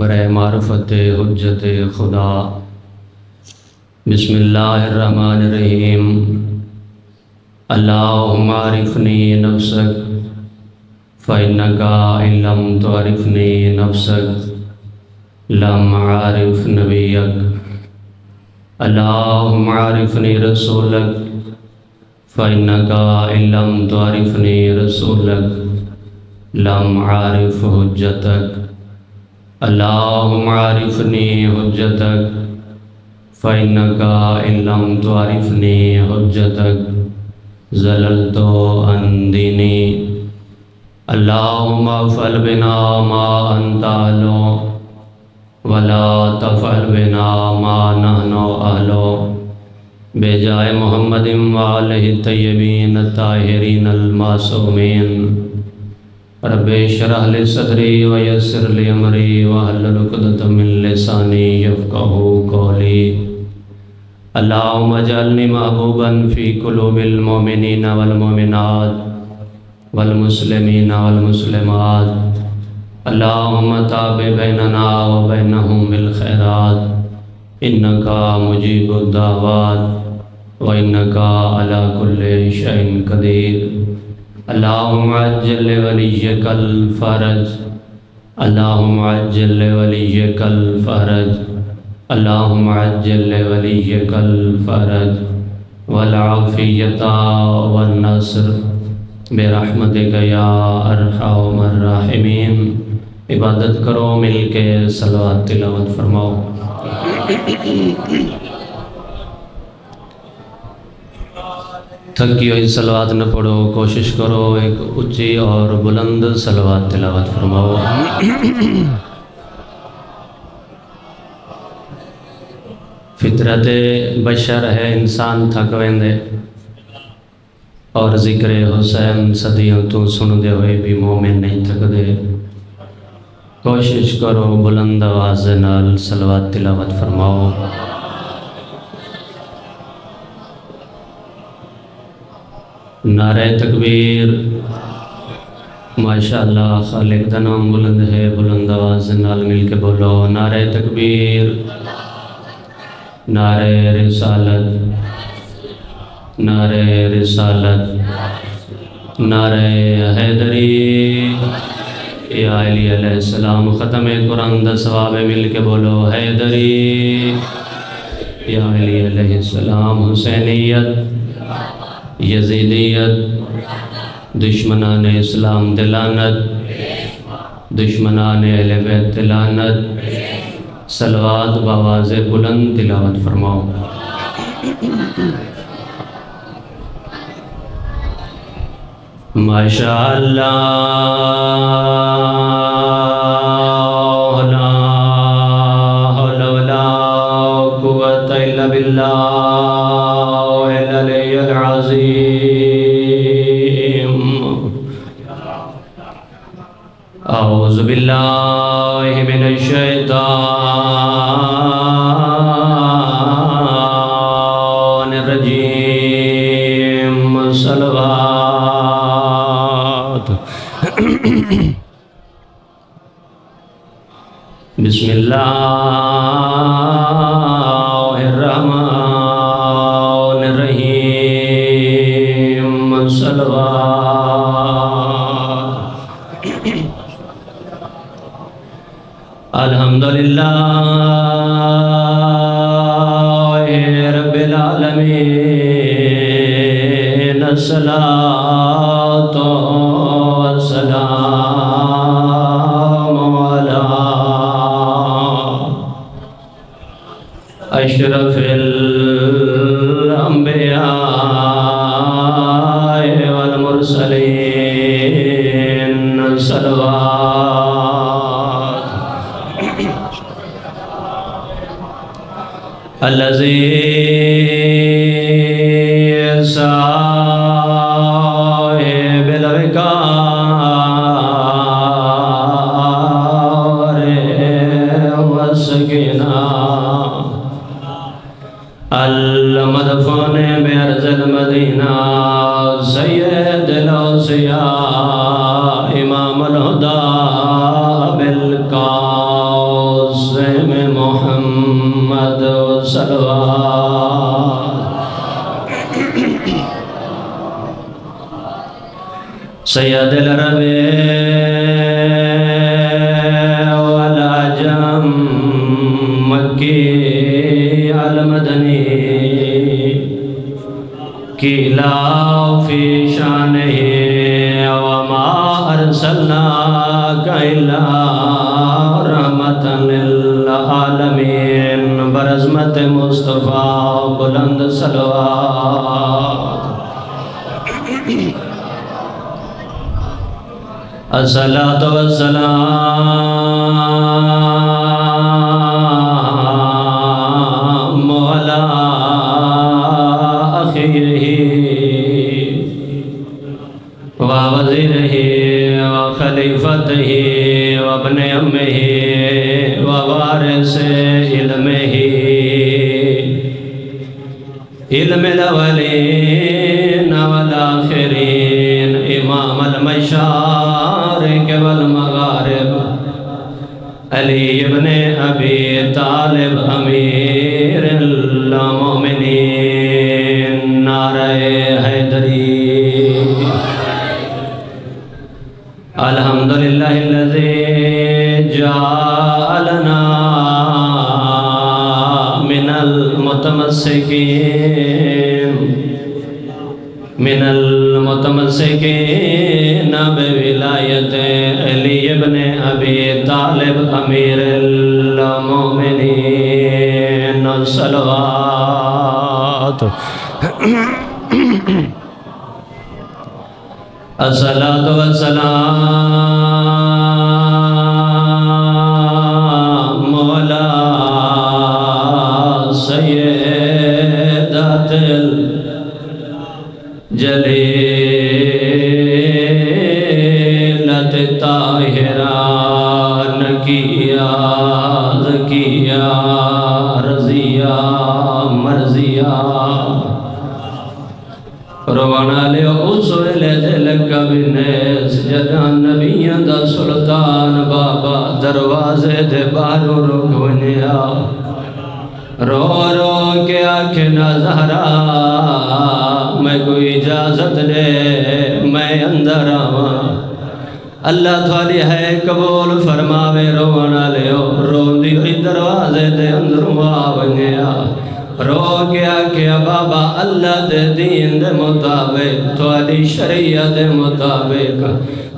برائے معرفت حجت خدا۔ بسم اللہ الرحمن الرحیم۔ اللہم عرفنی نفسک فإنکا إن لم تعرفنی نفسک لم عارف نبیک۔ اللہم عرفنی رسولک فإنکا إن لم تعرفنی رسولک لم عارف حجتک۔ اللہم عارفنی حجتک فإنکا إن لم تعرفنی حجتک زللت عن دینی۔ اللہم افعل بنا ما انت اہلو ولا تفعل بنا ما نحن اہلو بجائے محمد وآلہ الطیبین الطاہرین المعصومین۔ رب اشرح لي صدري ويسر لي امري واحلل عقدة من لساني يفقهوا قولي۔ اللهم اجعلني محبوبا في قلوب المؤمنين والمؤمنات والمسلمين والمسلمات۔ اللهم تابع بيننا وبينهم بالخيرات انك مجيب الدعوات وانك على كل شيء قدير۔ اللهم عجل لوليك الفرج اللهم عجل لوليك الفرج اللهم عجل لوليك الفرج والعافية والنصر برحمتك يا ارحم الراحمين۔ عبادت کرو مل کے صلوات تلاوت فرماؤ۔ تھکی ہوئی صلوات نہ پڑھو، کوشش کرو ایک اچھی اور بلند صلوات تلاوت فرماؤ۔ فطرت بشر ہے انسان تھک ویندے اور ذکر حسین صدیوں تو سن دے ہوئے بھی مومن نہیں تھک دے۔ کوشش کرو بلند آواز نال صلوات تلاوت فرماؤ۔ نعرہ تکبیر۔ ماشاءاللہ خالق دا نام بلند ہے، بلند آواز نال مل کے بولو۔ نعرہ تکبیر، نعرہ رسالت، نعرہ رسالت، نعرہ حیدری یا علی علیہ السلام۔ ختم قرآن دا ثواب مل کے بولو حیدری یا علی علیہ السلام۔ حسینیت، یزیدیت، دشمنان اسلام دلانت، دشمنان اہل بیت دلانت۔ صلوات باواز بلند تلاوت فرماؤ۔ ماشاءاللہ بالله من الشيطان الرجيم۔ صلوات۔ بسم الله الرحمن الرحيم۔ صلوات۔ الحمد لله رب العالمين، الصلاة والسلام على أشرف الأنبياء والمرسلين۔ صلوات۔ الذي صاحب الوقار والسكينة المدفون بأرض المدينة سيد الأوصياء امام الهدى بالقاف سيد العرب والعجم مكي المدني كلا في شانه وما أرسلناك إلا رحمة للعالمين برحمة مصطفى بلند صلوات الصلاة والسلام على أخيه ووزيره وخليفته وابن أمه ووارث علمه علم الأولين والآخرين إمام المشايخ والمغارب علی ابن ابی طالب امیر المومنین نعرہ حیدری الحمدللہ الذی جعلنا من المتمسکین بولایت علی ابن ابی طالب امیر المومنین الصلوات الصلاۃ والسلام مولا سیدات الجلی روانا لے اوزر لے دلکا بنیس جدان نبیان دا سلطان بابا دروازے دے بارو رکھونیا رو رو کے آنکھنا زہرا میں کوئی اجازت لے میں اندر آمان اللہ تعالی ہے قبول فرماوے روانا لے رو دیوی دروازے دے اندروں آونیا رو گیا کہ بابا اللہ دے دین دے مطابق توالی شریعت دے مطابق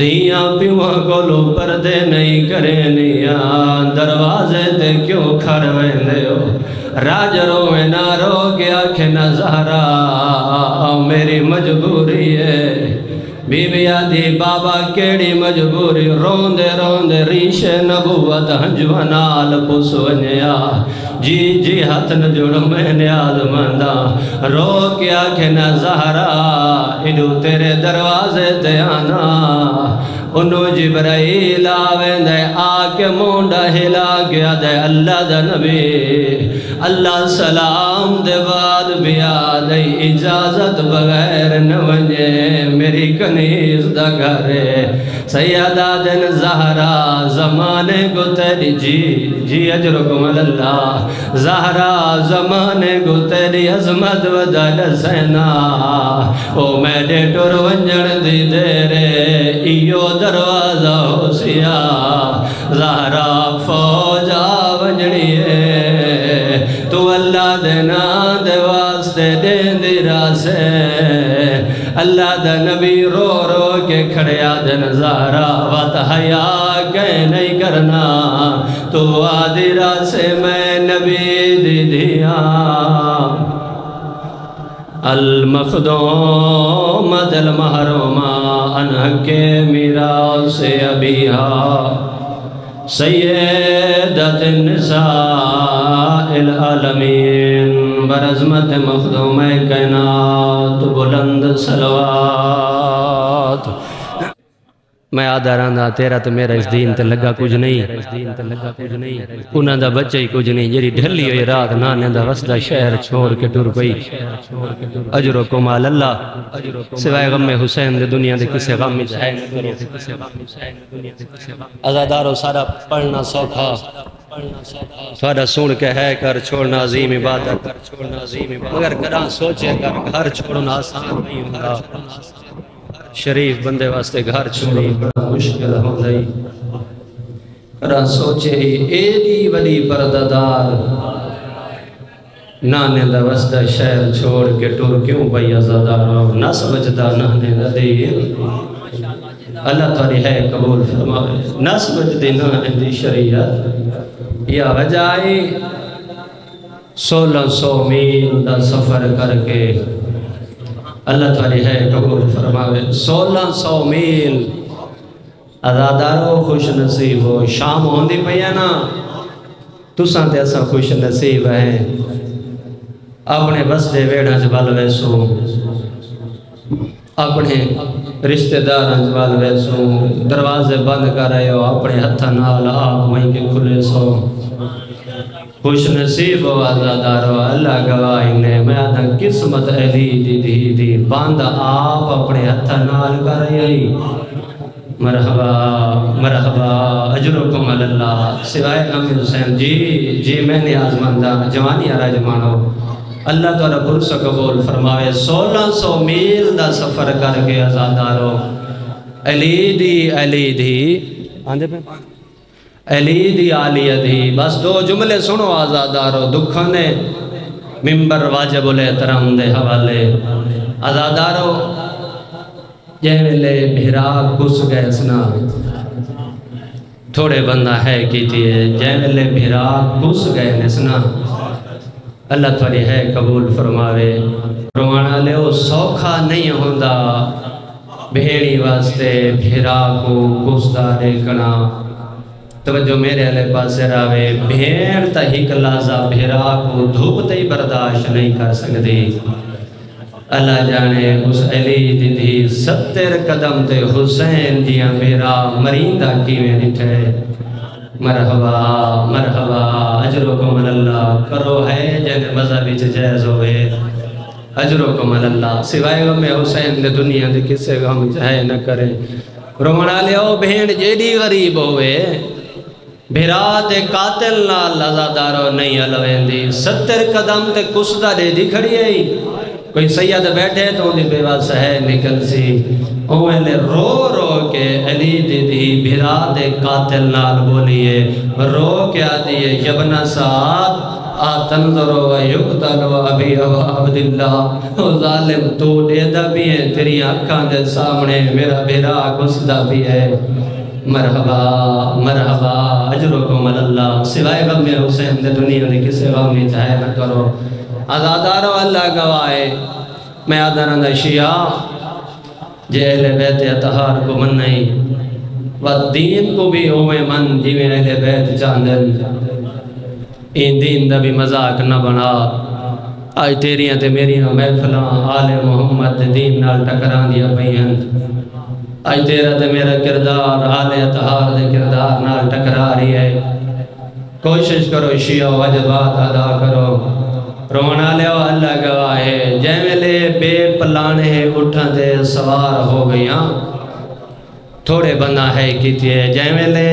دیاں پیوہ گولو پردے نہیں کرنیاں دروازے تے کیوں کھرویں دے ہو راج رویں نہ رو گیا کہ نظارہ میری مجبوری ہے بی بی آدھی بابا کیڑی مجبوری روندے روندے ریش نبوت ہنجوانال پسونیا جی جی ہاتھ نجوڑ میں نیاز مندہ رو کیا کہ نہ زہرا ادو تیرے دروازے تیانا انو جبرائیل آویں دے آکے مونڈا ہلا گیا دے اللہ دے نبی اللہ سلام دے بعد بیاد اجازت بغیر نوجے میری کنیز دا گھرے سیدہ دن زہرا زمانے کو تیری جی جی اجرکم اللہ زہرا زمانے کو تیری عظمت و دل سینا او میں نے ٹور ونجن دی دیرے ایو دروازہ ہو سیا زہرا فوجہ ونجنیے تو اللہ دینا دے واسطے دین دی راسے اللہ دا نبی رو رو کے کھڑیا دن زہرا وط حیاء کہیں نہیں کرنا تو آدھی راسے میں نبی دی دیا المخدومت المحرومہ انحق میرا سے ابیہا سیدت النساء العالمین برعظمت مخدوم کائنات بلند صلوات میں آدھا رہا تیرا تو میرا اس دین تے لگا کچھ نہیں انہاں دا بچہ ہی کچھ نہیں جیڑی ڈھلی ہوئی رات نانے دا وسطہ شہر چھوڑ کے ٹور پئی اجر و کمال اللہ سوائے غم حسین دے دنیا دے کسے غم عزادارو سارا پڑھنا سوکھا سارا سون کے ہے کر چھوڑنا عظیم عبادت مگر کران سوچے کر گھر چھوڑنا آسان نہیں ہوگا شریف بندے واسطے گھر چھوڑی بڑا مشکل ہوندی کرا سوچے ایڈی وڈی پردادار نانے دا وسدا شہر چھوڑ کے ٹر کیوں بھئی آزاداراں نہ سمجھدا نانے دا دین اللہ تعالی ہے قبول فرمائے نہ سمجھ دینا دی شریعت یا وجائے 1600 میل دا سفر کر کے اللہ تعالی ہے قبول فرماوے 1600 میل ازادارو خوش نصیب ہو شام ہوندی پیا نا تساں تے اساں خوش نصیب ہیں اپنے بس دے ویڑاں جبال ویسو اپنے رشتہ داراں جبال ویسو دروازے بند کر رہے ہو اپنے ہتھاں نال آپ وہیں کے کھلے سو خوش نصیب و آزادارو اللہ گواہی نے میں آدھا قسمت اہلی دی دی دی باندھا آپ اپنے ہتھا نال کر رہی مرحبا مرحبا اجرکم اللہ سوائے امیر حسین جی جی میں نے آزماندہ جوانی آرہ جمانو اللہ تعالیٰ برس قبول فرماوے 1600 میل دا سفر کر کے آزادارو اہلی دی آندھے پہ علیدی آلیہ دی بس دو جملے سنو آزادارو دکھانے ممبر واجب الاحترام دے حوالے آزادارو جہلے بھراک گس گئے سنا تھوڑے بندہ ہے کیتی ہے جہلے بھراک گس گئے سنا اللہ تعالی ہے قبول فرماوے روانہ لے وہ سوکھا نہیں ہوندہ بھیڑی واسطے بھراک گس دا دیکھنا توجہ میرے علیہ پاس راوے بھیڑ تا ہی کلازہ بھیرا کو دھوپ تا ہی برداشت نہیں کر سکتی اللہ جانے اس علی دیدھی 70 قدم تے حسین دیا میرا مریندہ کی میں نٹھے مرحبا مرحبا اجرکم اللہ کرو ہے جن مزہ بیچ جائز ہوئے اجرکم اللہ سوائے غم حسین دے دنیا دے کسے غم چاہے نہ کرے رومنا لیو بھیڑ جیڑی غریب ہوئے بھیرات قاتل نال آزادارو نہیں علوین دی 70 قدم تے کسدہ دے دی کھڑی ہے کوئی سید بیٹھے تو دی بیوہ سہے نکل سی اوہ لے رو رو کے علی دی دی بھیرات قاتل نال بولیے رو کیا دیئے یبنا سعاد آتنظرو و یقتل و ابی و عبداللہ او ظالم تو دیدہ بھی ہے تیری آنکھان دے سامنے میرا بھیرات کسدہ بھی ہے مرحبا مرحبا اجرکم اللہ سوائے غم حسین دے دنیا دے کسے غم نہیں چاہے نہ کرو آزادارو اللہ گوائے میں آدھانا دا شیعہ جے اہل بیت اطہار کو من نہیں و دین کو بھی ہوئے من جی میں اہل بیت چاندن این دین دا بھی مذاق نہ بنا آج تیریاں تے میریاں محفلان آل محمد دین نال ٹکران دیا پیند آج تیرہ دے میرا کردار آل اتحار دے کردار نال ٹکرا رہی ہے کوشش کرو شیعہ واجبات ادا کرو رونا لے و اللہ گواہے جیمے لے بے پلانے اٹھاں دے سوار ہو گئیاں تھوڑے بندہ ہے کیتی ہے جیمے لے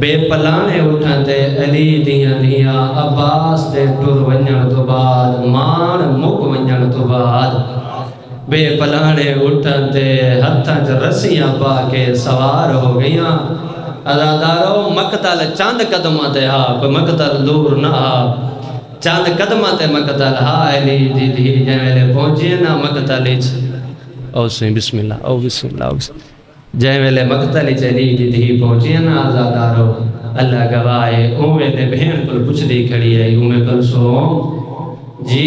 بے پلانے اٹھاں دے علی دیاں دیاں عباس دے ٹور ونجن تو بعد مان مک ونجن تو بعد بے پلانے اٹھن دے ہتھاں جا رسیاں پا کے سوار ہو گئیاں آزادارو مقتل چاند قدمہ تے ہا کوئی مقتل دور نہ ہا چاند قدمہ تے مقتل ہا اہلی دی دی جیملے پہنچیے نا مقتل او سوئیں بسم اللہ او بسم اللہ جیملے مقتل چلی دی دی پہنچیے نا آزادارو اللہ گوائے اوے نے بہن پر پچھ دی کھڑی ہے اوے پر سو جی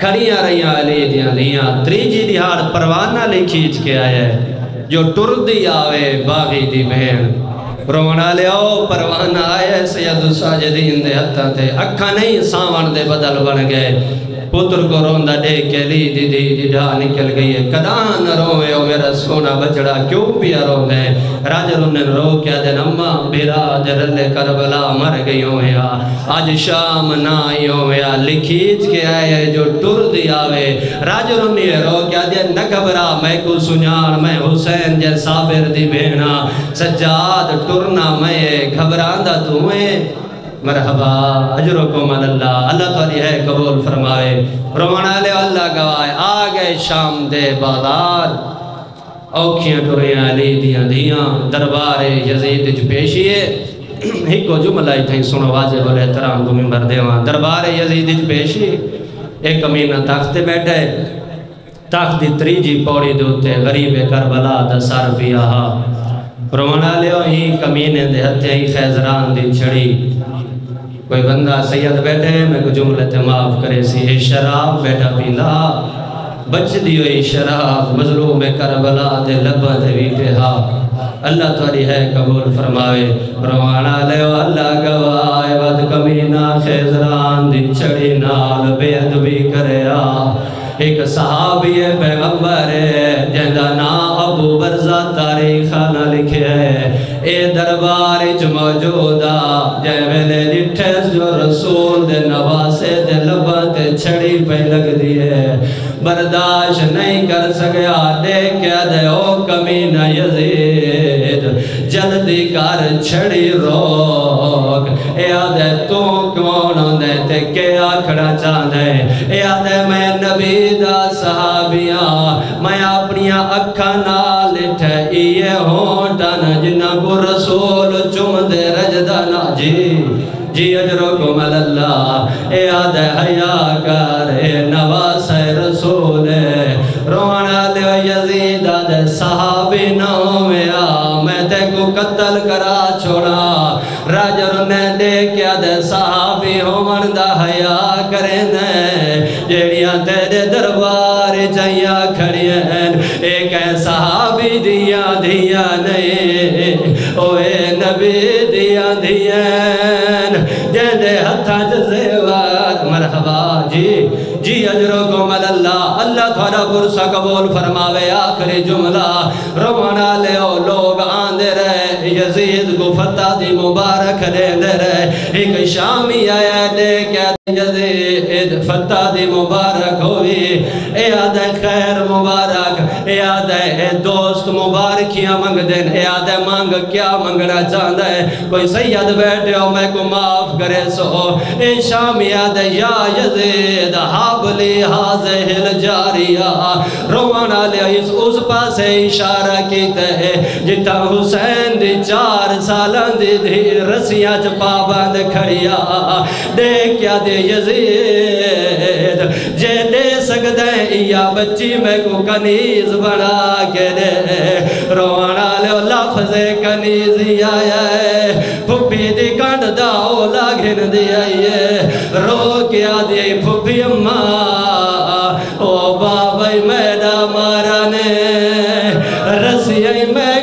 کھڑیاں رہیاں علی دیاں دیاں 3جی دہاڑ پروانہ لے کھیچ کے آئے جو ٹردی آوے باغی دی بہن رونا لے آو پروانہ آئے سید الساجدین دے ہتھاں تے اکھا نہیں ساون دے بدل بن گئے पुत्र को रोंदा देख के ली दीदी जिदा निकल गई है। कदा न रोए ओ मेरा सोना बचड़ा क्यों पिया रोंदे। राजा ने रो के आदन अम्मा मेरा जरल करबला मर गई हो या आज शाम ना आई हो या लिखीज के आए जो टुर दिया वे। राजा ने रो के आदन न घबरा मैं को सुनान मैं हुसैन जे साबिर दी भेणा सज्जाद टुरना मैं घबरांदा तू है। मरहबा अजरुकुम अल्लाह अल्लाह ताली है कबूल फरमाए। रोमाना ले अल्लाह गवाए आ गए शाम दे बाजार औखियां टुरियां अली दियां दियां दरबारे यजीद च पेशिए। हिको जुमला इथे सुनो वाजिब अल एहतराम को मिंबर देवा दरबारे यजीद च पेशी। एक अमीना तख्त बैठे तख्त दी त्रीजी पौड़ी दे उत्ते गरीब करबला दा सर पिया। रोमाना ले ही कमीने दे हथे ही खैजरान दी छड़ी। कोई बंदा सैयद बैठे मैं को जुमले ते माफ करे सी शराब बैठा पींदा बचदी हुई शराब मजलूम करबला दे लबा ते वीटे हा। अल्लाह तारी है कबूल फरमावे। रवाना ले अल्लाह गवाए बद कमीना खैजरान दी छड़ी नाल बेअदबी करया। एक सहाबी है पैगंबर है जेंदा नाम अबू बरजा तारीख ना लिखे ए दरबार च मौजूदा जैवेले लिठे जो रसूल दे नवासे दे लबा ते छड़ी पे लगदी है। बर्दाश्त नहीं कर सकया देख के दे ओ कमीना यजीद जल्दी कर छड़ी रोक। ए आदे तू कौन होंदे ते के आखड़ा चाहंदे। ए आदे मैं नबी दा सहाबिया मैं अपनी अखा नाल ठे ये होटन जिन्ना को रसूल चुमदे रजदा ना जी जी अजरुकुम अल्लाह। ए आदे हया कर ए नवास रसूल रोना ले यजीद दे सहाबी ना होया मैं ते को कत्ल करा छोड़ा। राजा ने देख के दे सहाबी होवन दा हया करे ने जेड़िया तेरे दरबार चाहिया खड़ी हैं। एक सहाबी दिया दिया नहीं ओए नबी दिया दिया जेदे हथा जेवात। मरहबा जी जी अजरुकुम अल्लाह अल्लाह थोड़ा पुरसा कबूल फरमावे। आखिरी जुमला रोमाना ले लोग आंदे रहे यजीद को फता दी मुबारक देंदे रहे। एक शामी आया दे क्या यजीद फता दी मुबारक हुई। ए आदे खैर मुबारक ए आदे ए दोस्त मुबारकियां मंगदे ए आदे मांग क्या मंगना चाहंदा है। कोई सैयद बैठे हो मैं को माफ करे सो ए शाम याद या यजीद हाबली हाज़िल जारिया। रोमाना ले इस उस पासे इशारा कीता है जिता हुसैन दी 4 सालां दी धी रस्सियां च पाबंद खड़िया। देख क्या दे यजीद जे दे सकदा या बच्ची मैं को कनीज बना के दे। रोना ले लफजे कनीज आया फुफी दी कंड दा ओ लागन दी आई है। रो के आदे फुफी अम्मा ओ बाबा मैडा मारा ने रसिया में